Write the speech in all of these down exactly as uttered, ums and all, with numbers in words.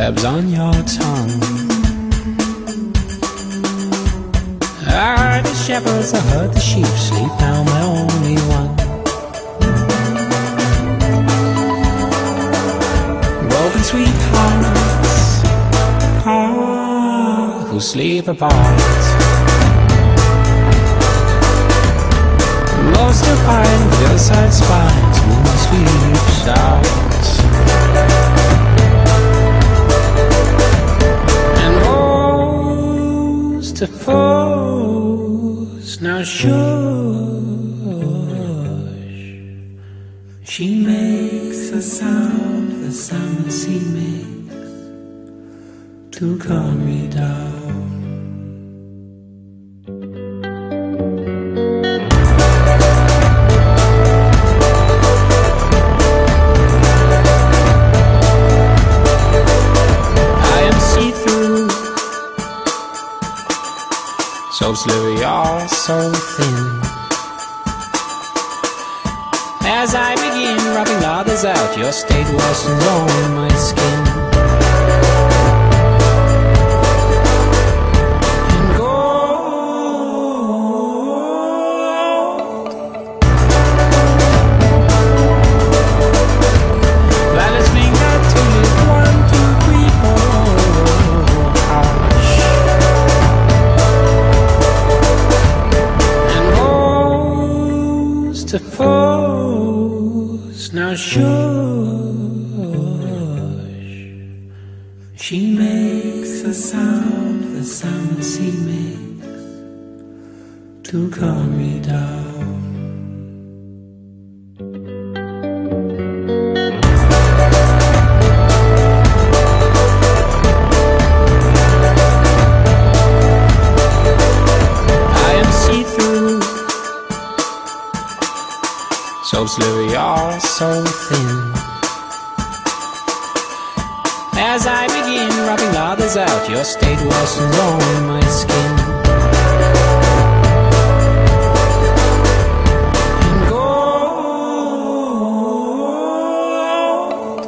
tabs on your tongue. I heard the shepherds, I heard the sheep sleep, now my only one. Broken sweethearts, ah, who sleep apart. Lost to find the other side spines when the sleep starts. And lost to foes, now shush. She makes a sound, the sound that she makes to calm me down. So slippery, all so thin. As I begin rubbing others out, your state washes on my skin. And gold violet's finger to it, one, two, three, four. Hush. To foes, now shush. She makes a sound, the sound that she makes to calm me down. So slippery, all so thin. As I begin rubbing others out, your state washes on my skin. And gold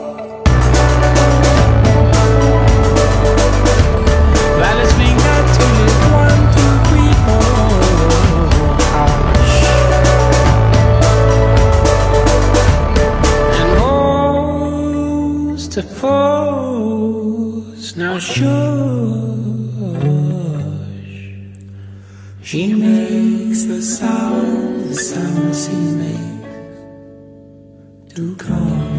violet's finger to it, one, two, three, four. Hush. To foes, now shush. She makes the sound, the sound she makes to come.